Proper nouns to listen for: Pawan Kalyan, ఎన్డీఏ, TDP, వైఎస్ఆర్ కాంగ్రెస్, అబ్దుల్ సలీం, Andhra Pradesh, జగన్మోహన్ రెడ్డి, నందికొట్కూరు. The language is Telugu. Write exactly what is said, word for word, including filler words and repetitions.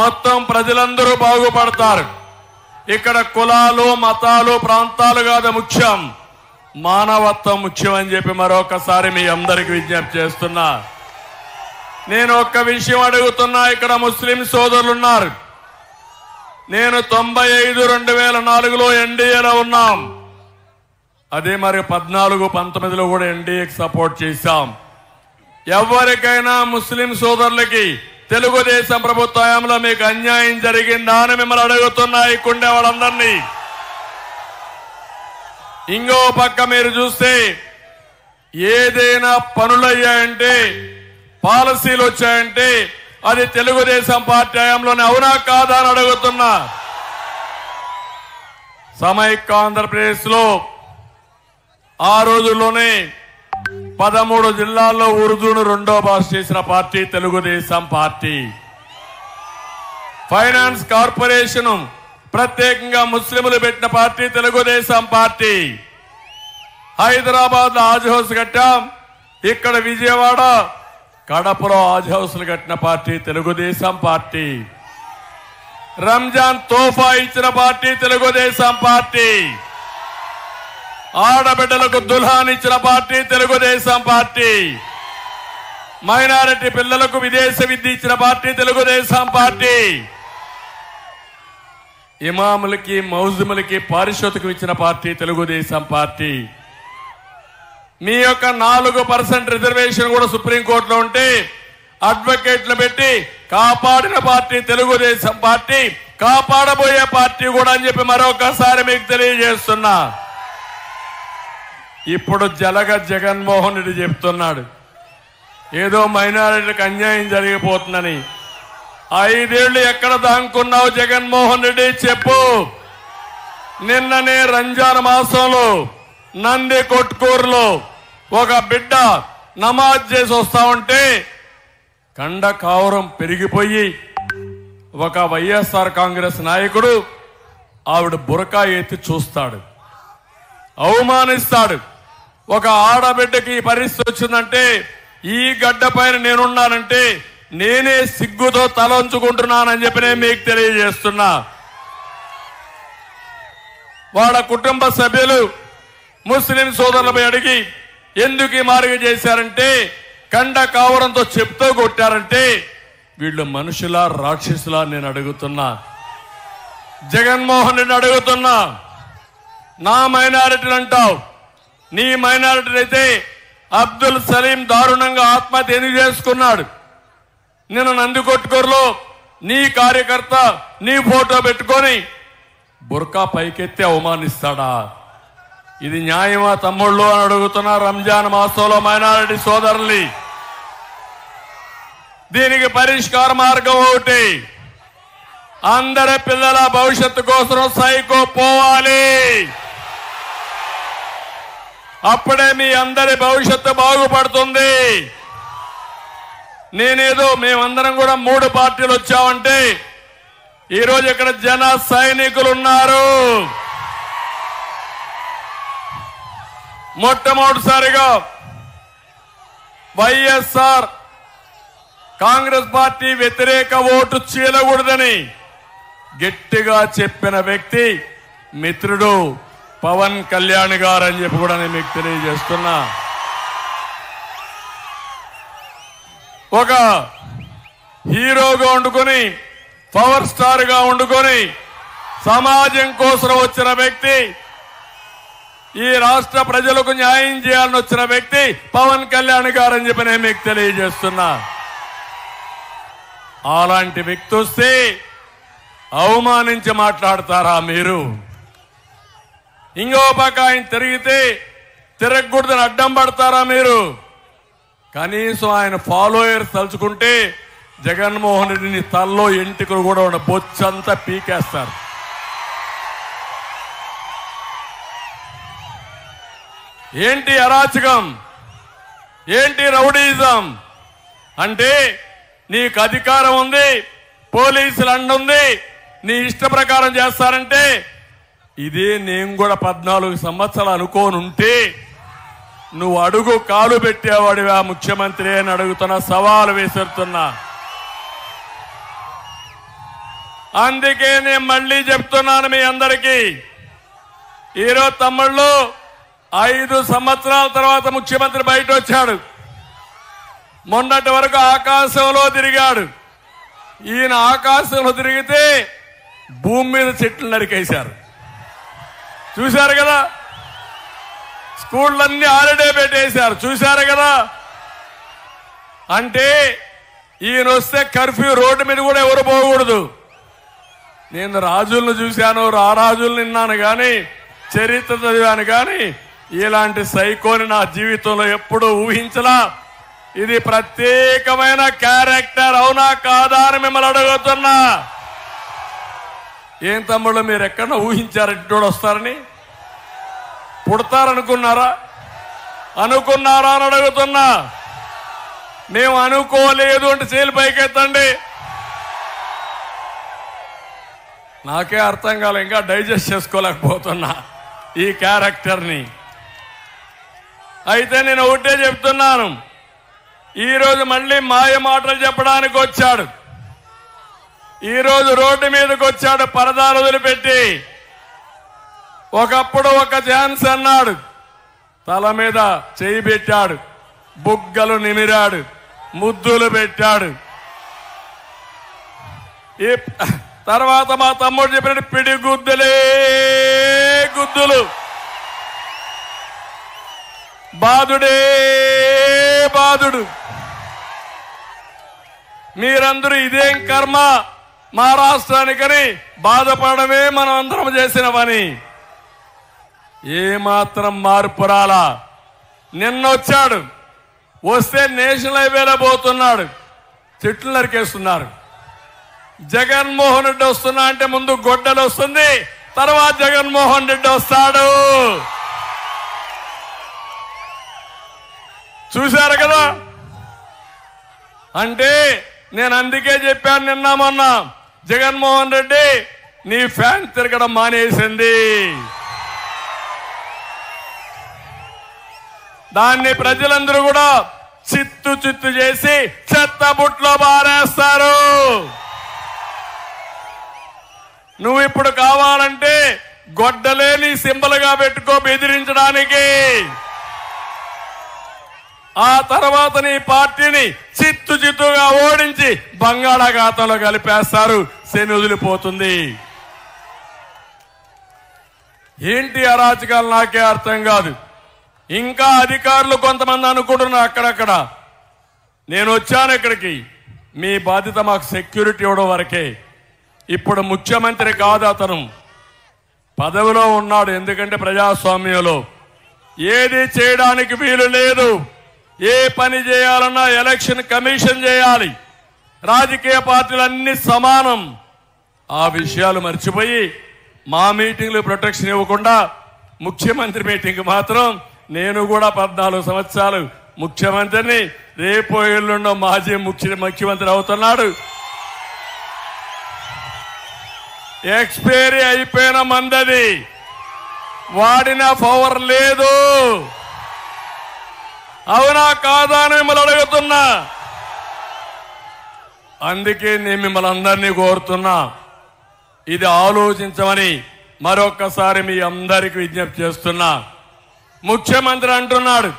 మొత్తం ప్రజలందరూ బాగుపడతారు. ఇక్కడ కులాలు మతాలు ప్రాంతాలు కాదు ముఖ్యం, మానవత్వం ముఖ్యం అని చెప్పి మరొకసారి మీ అందరికి విజ్ఞప్తి చేస్తున్నా. నేను ఒక్క విషయం అడుగుతున్నా, ఇక్కడ ముస్లిం సోదరులున్నారు. నేను తొంభై ఐదు రెండు వేల నాలుగులో ఎన్డీఏలో ఉన్నాం, అదే మరి పద్నాలుగు పంతొమ్మిదిలో కూడా ఎన్డీఏకి సపోర్ట్ చేశాం. ఎవరికైనా ముస్లిం సోదరులకి తెలుగుదేశం ప్రభుత్వంలో మీకు అన్యాయం జరిగిందా అని మిమ్మల్ని అడుగుతున్నాయి కుండే వాళ్ళందరినీ. ఇంకో పక్క మీరు చూస్తే ఏదైనా పనులయ్యాయంటే పాలసీలు వచ్చాయంటే అది తెలుగుదేశం పార్టీ హయాంలోనే అవునా కాదా అని అడుగుతున్నా. సమైక్య ఆంధ్రప్రదేశ్ లో ఆ రోజుల్లోనే పదమూడు జిల్లాల్లో ఉర్దూను రెండో భాష చేసిన party Telugu Desam party. Finance corporation ప్రత్యేకంగా ముస్లింలు పెట్టిన పార్టీ తెలుగుదేశం పార్టీ. హైదరాబాద్ లో హాజ్ హౌస్ కట్టాం, ఇక్కడ విజయవాడ కడపలో హాజ్ హౌస్లు కట్టిన పార్టీ తెలుగుదేశం పార్టీ. రంజాన్ తోఫా ఇచ్చిన పార్టీ తెలుగుదేశం పార్టీ. ఆడబిడ్డలకు దుల్హాన్ ఇచ్చిన పార్టీ తెలుగుదేశం పార్టీ. మైనారిటీ పిల్లలకు విదేశీ విద్య ఇచ్చిన పార్టీ తెలుగుదేశం పార్టీ. ఇమాములకి మౌజుములకి పారిశోధకం ఇచ్చిన పార్టీ తెలుగుదేశం పార్టీ. మీ యొక్క నాలుగు పర్సెంట్ రిజర్వేషన్ కూడా సుప్రీంకోర్టులో ఉంటే అడ్వకేట్లు పెట్టి కాపాడిన పార్టీ తెలుగుదేశం పార్టీ, కాపాడబోయే పార్టీ కూడా అని చెప్పి మరొకసారి మీకు తెలియజేస్తున్నా. ఇప్పుడు జలగ జగన్మోహన్ రెడ్డి చెప్తున్నాడు ఏదో మైనారిటీలకు అన్యాయం జరిగిపోతుందని. ఐదేళ్లు ఎక్కడ దాంకున్నావు జగన్మోహన్ రెడ్డి చెప్పు. నిన్ననే రంజాన్ మాసంలో నంది కొట్కూరులో ఒక బిడ్డ నమాజ్ చేసి వస్తా ఉంటే కండ కావరం పెరిగిపోయి ఒక వైఎస్ఆర్ కాంగ్రెస్ నాయకుడు ఆవిడ బురకా ఎత్తి చూస్తాడు, అవమానిస్తాడు. ఒక ఆడబిడ్డకి ఈ పరిస్థితి వచ్చిందంటే, ఈ గడ్డ పైన నేనున్నానంటే నేనే సిగ్గుతో తలంచుకుంటున్నానని చెప్పి నేను మీకు తెలియజేస్తున్నా. వాళ్ళ కుటుంబ సభ్యులు ముస్లిం సోదరులపై అడిగి ఎందుకు ఈ మార్గం చేశారంటే, కండ కావడంతో చెప్తూ కొట్టారంటే వీళ్ళు మనుషులా రాక్షసులా నేను అడుగుతున్నా, జగన్మోహన్ రెడ్డి అడుగుతున్నా. నా మైనారిటీని అంటావు, నీ మైనారిటీ అయితే అబ్దుల్ సలీం దారుణంగా ఆత్మహత్య ఎందుకు చేసుకున్నాడు? నిన్న నందికొట్కూరులో నీ కార్యకర్త నీ ఫోటో పెట్టుకొని బుర్కా పైకెత్తి అవమానిస్తాడా? ఇది న్యాయమా తమ్ముళ్ళు అని అడుగుతున్నా రంజాన్ మాసంలో మైనారిటీ సోదరుల్ని. దీనికి పరిష్కార మార్గం ఒకటి, అందరి పిల్లల భవిష్యత్తు కోసం సైకో పోవాలి, అప్పుడే మీ అందరి భవిష్యత్తు బాగుపడుతుంది. నేనేదో మేమందరం కూడా మూడు పార్టీలు వచ్చామంటే ఈరోజు ఇక్కడ జన సైనికులు ఉన్నారు. మొట్టమొదటిసారిగా వైఎస్ఆర్ కాంగ్రెస్ పార్టీ వ్యతిరేక ఓటు చీలకూడదని గట్టిగా చెప్పిన వ్యక్తి మిత్రుడు పవన్ కళ్యాణ్ గారు అని చెప్పి కూడా నేను మీకు తెలియజేస్తున్నా. ఒక హీరోగా వండుకొని పవర్ స్టార్గా వండుకొని సమాజం కోసం వచ్చిన వ్యక్తి, ఈ రాష్ట్ర ప్రజలకు న్యాయం చేయాలని వచ్చిన వ్యక్తి పవన్ కళ్యాణ్ గారు అని చెప్పి నేను మీకు తెలియజేస్తున్నా. అలాంటి వ్యక్తి వస్తే అవమానించి మాట్లాడతారా మీరు? ఇంకో పక్క ఆయన తిరిగితే తిరగకూడదని అడ్డం పడతారా మీరు? కనీసం ఆయన ఫాలోయర్స్ తలుచుకుంటే జగన్మోహన్ రెడ్డిని తల్లో ఎంటికలు కూడా ఉన్న బొచ్చంతా పీకేస్తారు. ఏంటి అరాచకం, ఏంటి రౌడీజం అంటే నీకు అధికారం ఉంది, పోలీసులు అండుంది, నీ ఇష్ట ప్రకారం చేస్తారంటే ఇదే నేను కూడా పద్నాలుగు సంవత్సరాలు అనుకోనుంటే నువ్వు అడుగు కాలు పెట్టేవాడివా ముఖ్యమంత్రి అని అడుగుతున్నా, సవాలు విసురుతున్నా. అందుకే నేను మళ్ళీ చెప్తున్నాను మీ అందరికీ, ఈరోజు తమ్ముళ్ళు ఐదు సంవత్సరాల తర్వాత ముఖ్యమంత్రి బయట వచ్చాడు. మొన్నటి వరకు ఆకాశంలో తిరిగాడు. ఈయన ఆకాశంలో తిరిగితే భూమి మీద చెట్లు నరికేశారు. చూశారు కదా, స్కూళ్ళన్నీ హాలిడే పెట్టేశారు. చూశారు కదా, అంటే ఈయన వస్తే కర్ఫ్యూ, రోడ్డు మీద కూడా ఎవరు పోకూడదు. నేను రాజులను చూశాను, రారాజులు విన్నాను కానీ చరిత్ర చదివాను కానీ ఇలాంటి సైకోని నా జీవితంలో ఎప్పుడూ ఊహించలా. ఇది ప్రత్యేకమైన క్యారెక్టర్, అవునా కాదా అని మిమ్మల్ని అడుగుతున్నా. ఏం తమ్ముళ్ళు, మీరు ఎక్కడన్నా ఊహించారంటోడు వస్తారని, పుడతారనుకున్నారా అనుకున్నారా అని అడుగుతున్నా. మేము అనుకోలేదు అంటే చేలు పైకెత్తండి. నాకే అర్థం కాలే, ఇంకా డైజెస్ట్ చేసుకోలేకపోతున్నా ఈ క్యారెక్టర్ని. అయితే నేను ఒకటే చెప్తున్నాను, ఈరోజు మళ్ళీ మాయ మాటలు చెప్పడానికి వచ్చాడు. ఈరోజు రోడ్డు మీదకి వచ్చాడు పరదాలు వదిలిపెట్టి. ఒకప్పుడు ఒక ఛాన్స్ అన్నాడు, తల మీద చేయి పెట్టాడు, బుగ్గలు నిమిరాడు, ముద్దులు పెట్టాడు. ఈ తర్వాత మా తమ్ముడు చెప్పినట్టు పిడి గుద్దులే గుద్దులు, బాధుడే బాధుడు. మీరందరూ ఇదేం కర్మ మా రాష్ట్రానికని బాధపడమే మనం అందరం చేసిన పని. ఏమాత్రం మార్పు రాలా. నిన్నొచ్చాడు, వస్తే నేషనల్ హైవేలో పోతున్నాడు, చెట్లు నరికేస్తున్నారు. జగన్మోహన్ రెడ్డి వస్తున్నా అంటే ముందు గొడ్డలు వస్తుంది, తర్వాత జగన్మోహన్ రెడ్డి వస్తాడు. చూశారు కదా, అంటే నేను అందుకే చెప్పాను నిన్న మొన్న, జగన్మోహన్ రెడ్డి నీ ఫ్యాన్ తిరగడం మానేసింది. దాన్ని ప్రజలందరూ కూడా చిత్తు చిత్తు చేసి చెత్త బుట్లో బారేస్తారు. నువ్వు ఇప్పుడు కావాలంటే గొడ్డలే నీ సింబల్గా పెట్టుకో బెదిరించడానికి. ఆ తర్వాత నీ పార్టీని చిత్తు చిత్తుగా ఓడించి బంగాళాఖాతంలో కలిపేస్తారు. శని వదిలిపోతుంది. ఏంటి అరాచకాలు నాకే అర్థం కాదు. ఇంకా అధికారులు కొంతమంది అనుకుంటున్నారు అక్కడక్కడ. నేను వచ్చాను ఇక్కడికి, మీ బాధ్యత మాకు సెక్యూరిటీ ఇవ్వడం వరకే. ఇప్పుడు ముఖ్యమంత్రి కాదు అతను, పదవిలో ఉన్నాడు. ఎందుకంటే ప్రజాస్వామ్యంలో ఏది చేయడానికి వీలు లేదు. ఏ పని చేయాలన్నా ఎలక్షన్ కమిషన్ చేయాలి. రాజకీయ పార్టీలన్నీ సమానం. ఆ విషయాలు మర్చిపోయి మా మీటింగ్లు ప్రొటెక్షన్ ఇవ్వకుండా ముఖ్యమంత్రి మీటింగ్కి మాత్రం నేను కూడా పద్నాలుగు సంవత్సరాలు ముఖ్యమంత్రిని, రేపో ఎల్లుండో మాజీ ముఖ్య ముఖ్యమంత్రి అవుతున్నాడు. ఎక్స్పైరీ అయిపోయిన మందది, వాడిన పవర్ లేదు. అవునా కాదా అని మిమ్మల్ని అడుగుతున్నా. అందుకే నేను మిమ్మల్ని అందరినీ కోరుతున్నా, ఇది ఆలోచించమని మరొక్కసారి మీ అందరికీ విజ్ఞప్తి చేస్తున్నా. ముఖ్యమంత్రి అంటున్నాడు.